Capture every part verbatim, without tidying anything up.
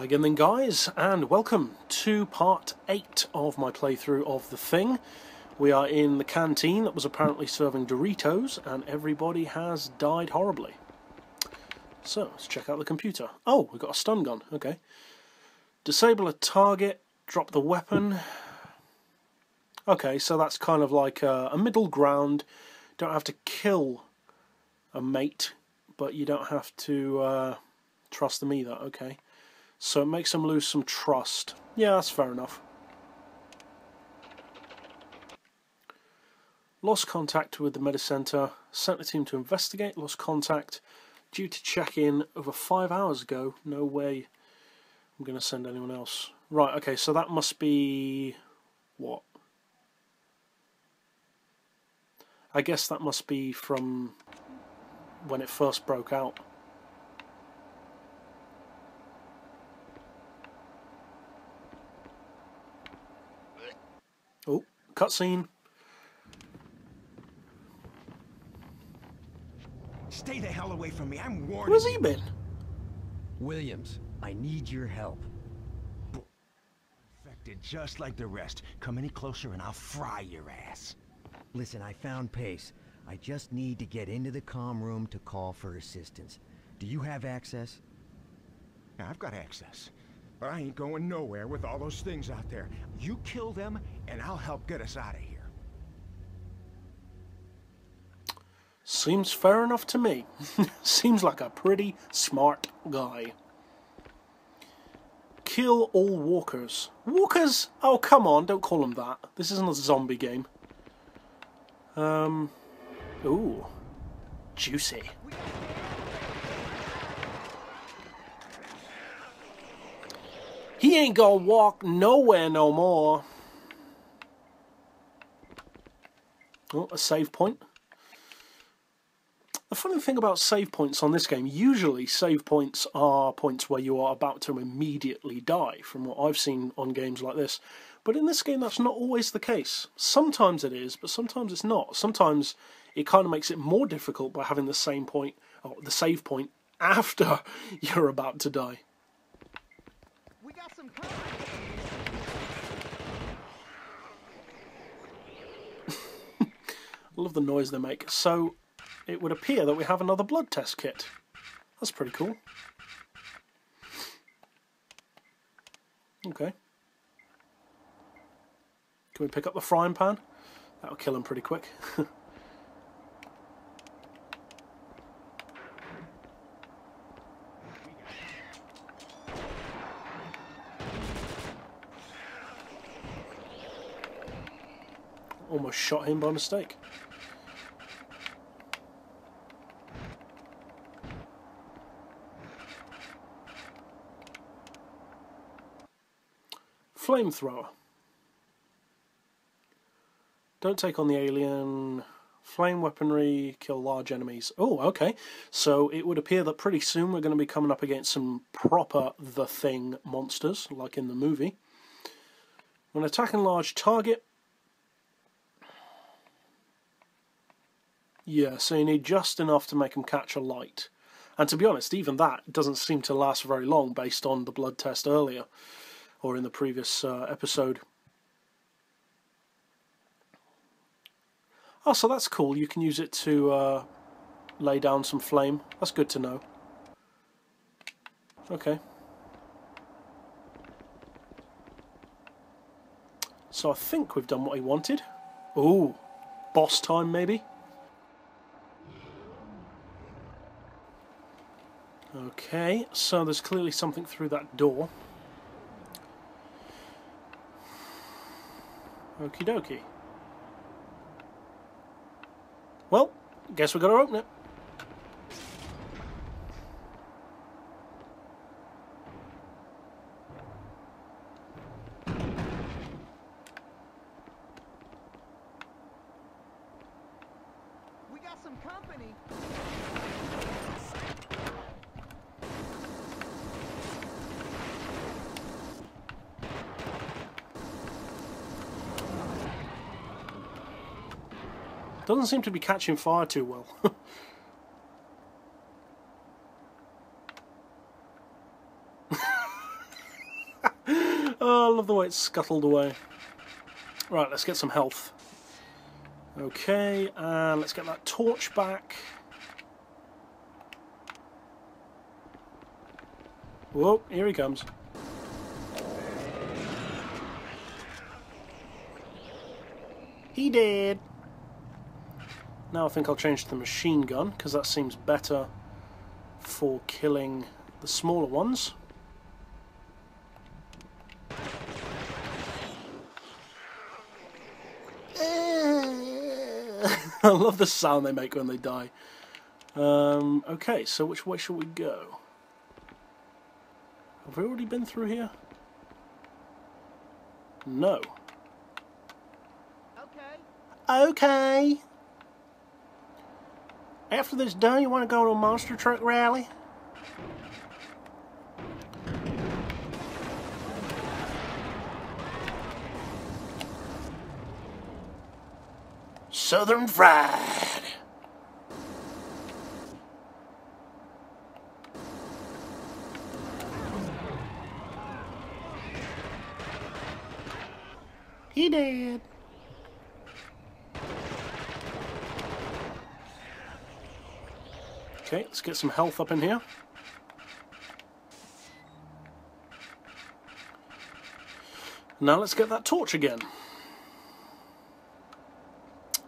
Hi again then guys, and welcome to part eight of my playthrough of The Thing. We are in the canteen that was apparently serving Doritos, and everybody has died horribly. So, let's check out the computer. Oh, we've got a stun gun, okay. Disable a target, drop the weapon. Okay, so that's kind of like a, a middle ground. Don't have to kill a mate, but you don't have to uh, trust them either, okay. So it makes them lose some trust. Yeah, that's fair enough. Lost contact with the MediCenter. Sent the team to investigate. Lost contact. Due to check-in over five hours ago. No way I'm going to send anyone else. Right, okay, so that must be... what? I guess that must be from when it first broke out. Oh, cutscene. Stay the hell away from me, I'm warning. Where's he been? Williams, I need your help. Infected just like the rest. Come any closer and I'll fry your ass. Listen, I found Pace. I just need to get into the comm room to call for assistance. Do you have access? Yeah, I've got access. But I ain't going nowhere with all those things out there. You kill them, and I'll help get us out of here. Seems fair enough to me. Seems like a pretty smart guy. Kill all walkers. Walkers? Oh, come on, don't call them that. This isn't a zombie game. Um. Ooh. Juicy. He ain't gonna walk nowhere no more. Oh, a save point. The funny thing about save points on this game, usually save points are points where you are about to immediately die, from what I've seen on games like this. But in this game, that's not always the case. Sometimes it is, but sometimes it's not. Sometimes it kind of makes it more difficult by having the same point, or the save point, after you're about to die. I love the noise they make. So it would appear that we have another blood test kit. That's pretty cool. Okay. Can we pick up the frying pan? That'll kill him pretty quick. Almost shot him by mistake. Flamethrower. Don't take on the alien. Flame weaponry, kill large enemies. Oh, okay. So it would appear that pretty soon we're going to be coming up against some proper The Thing monsters, like in the movie. When attacking large target, yeah, so you need just enough to make them catch a light. And to be honest, even that doesn't seem to last very long based on the blood test earlier, or in the previous uh, episode. Oh, so that's cool. You can use it to uh, lay down some flame. That's good to know. Okay. So I think we've done what he wanted. Ooh, boss time maybe? Okay, so there's clearly something through that door. Okie dokie. Well, guess we've got to open it. We got some company. Doesn't seem to be catching fire too well. love the way it's scuttled away. Right, let's get some health. Okay, and uh, let's get that torch back. Whoa, here he comes. He did! Now I think I'll change to the machine gun, because that seems better for killing the smaller ones. I love the sound they make when they die. Um, okay, so which way shall we go? Have we already been through here? No. Okay. Okay. After this done, you want to go to a monster truck rally? Southern fried. He did. Okay, let's get some health up in here. Now let's get that torch again.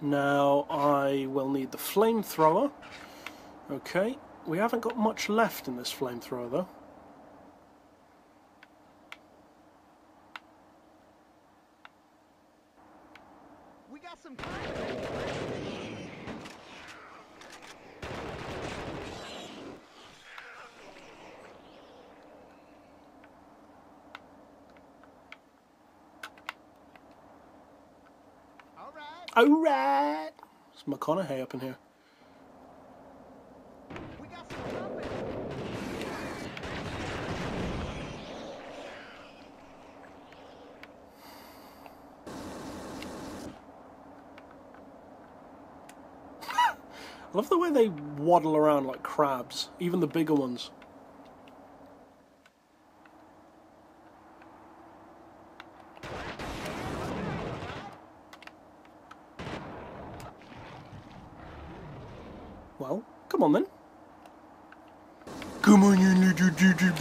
Now I will need the flamethrower. Okay, we haven't got much left in this flamethrower though. We got some time. Alright! It's McConaughey up in here. We got some company. I love the way they waddle around like crabs, even the bigger ones. Well, come on then. Come on, you little doo-doo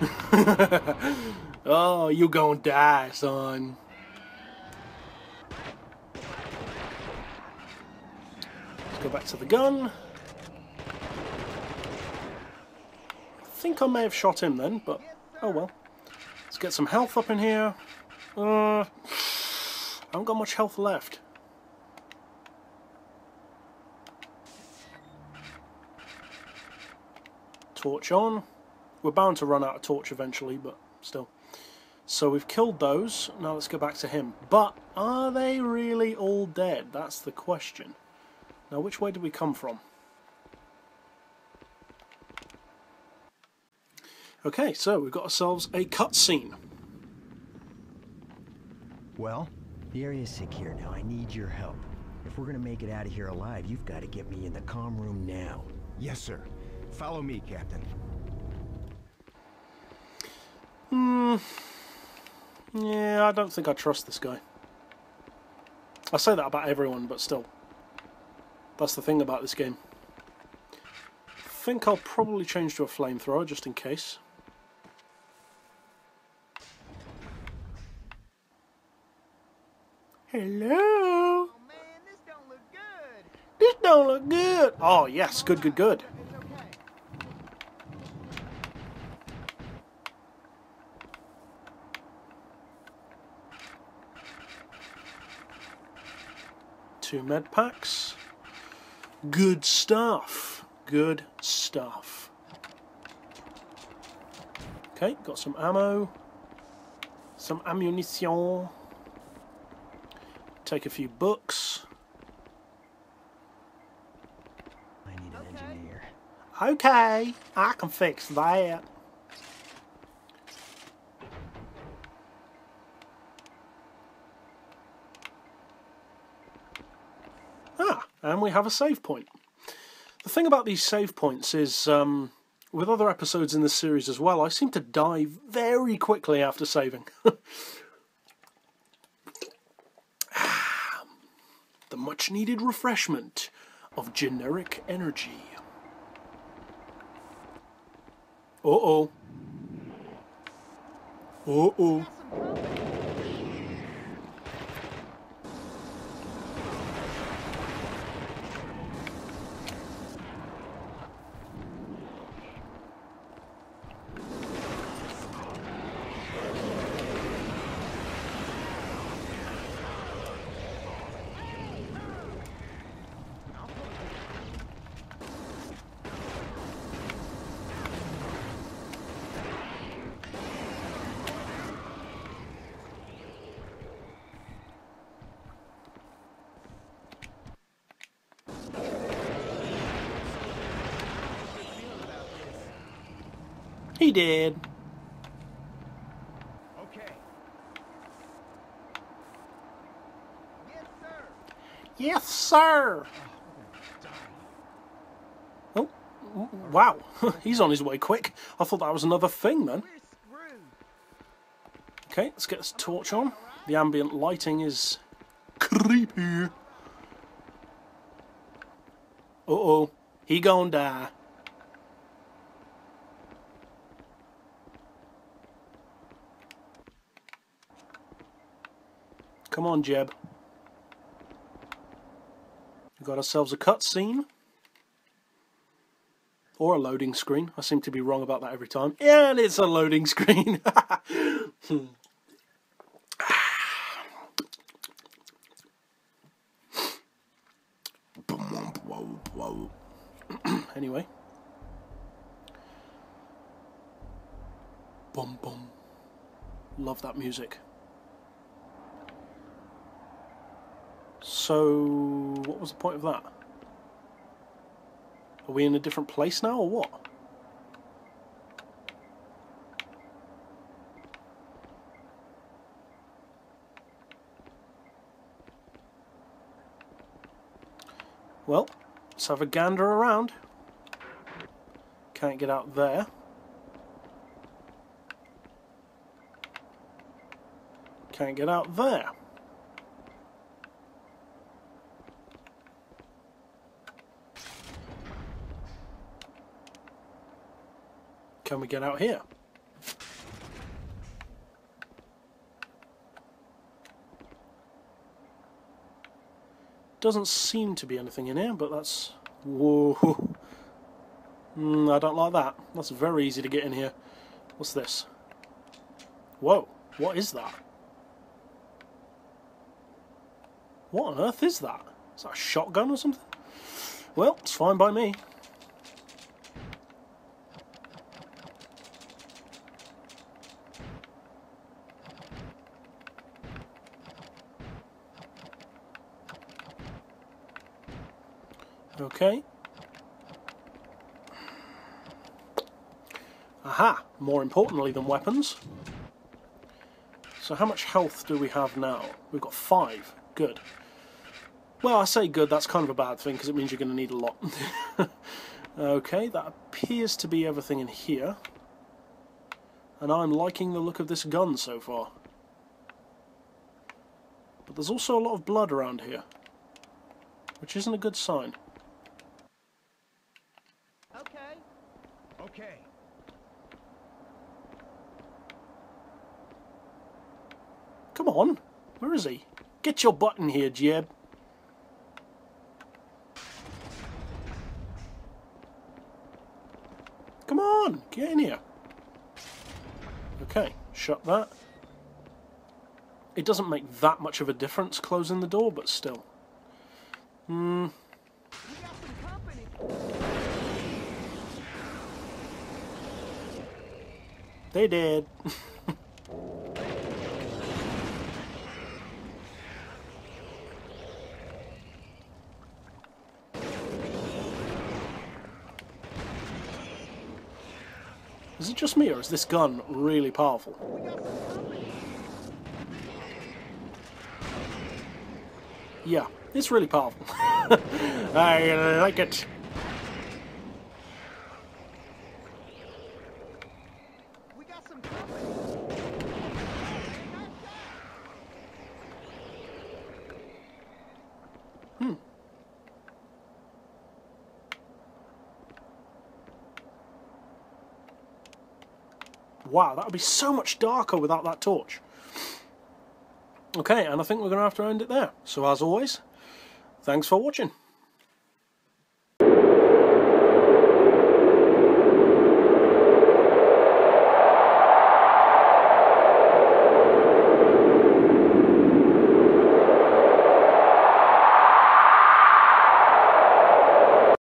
boo. Oh, you're gonna die, son. Let's go back to the gun. I think I may have shot him then, but oh well. Let's get some health up in here. Uh, I haven't got much health left. Torch on. We're bound to run out of torch eventually, but still. So we've killed those. Now let's go back to him. But are they really all dead? That's the question. Now, which way did we come from? Okay, so we've got ourselves a cutscene. Well, the area's secure now. I need your help. If we're going to make it out of here alive, you've got to get me in the comm room now. Yes, sir. Follow me, Captain. Hmm. Yeah, I don't think I trust this guy. I say that about everyone, but still. That's the thing about this game. I think I'll probably change to a flamethrower, just in case. Hello? Oh, man, this don't look good. This don't look good. Oh, yes, good, good, good. Two med packs. Good stuff. Good stuff. Okay, got some ammo. Some ammunition. Take a few books. I need an engineer. Okay, I can fix that. And we have a save point. The thing about these save points is um, with other episodes in this series as well, I seem to die very quickly after saving. The much needed refreshment of generic energy. Uh-oh. Uh-oh. He did. Okay. Yes, sir. Yes, sir. Oh, wow. He's on his way quick. I thought that was another thing then. Okay, let's get this torch on. The ambient lighting is creepy. Uh-oh. He gonna die. Come on, Jeb. We've got ourselves a cutscene. Or a loading screen. I seem to be wrong about that every time. And it's a loading screen. Anyway. Bum bum. Love that music. So, what was the point of that? Are we in a different place now, or what? Well, let's have a gander around. Can't get out there. Can't get out there. Can we get out here? Doesn't seem to be anything in here, but that's... Whoa. Mm, I don't like that. That's very easy to get in here. What's this? Whoa, what is that? What on earth is that? Is that a shotgun or something? Well, it's fine by me. Okay. Aha! More importantly than weapons. So how much health do we have now? We've got five. Good. Well, I say good, that's kind of a bad thing because it means you're going to need a lot. Okay, that appears to be everything in here. And I'm liking the look of this gun so far. But there's also a lot of blood around here, which isn't a good sign. Okay. Come on, where is he? Get your butt in here, Jeb. Come on, get in here. Okay, shut that. It doesn't make that much of a difference closing the door, but still. Hmm. They did. Is it just me, or is this gun really powerful? Yeah, it's really powerful. I like it. Wow, that would be so much darker without that torch. Okay, and I think we're going to have to end it there. So as always, thanks for watching.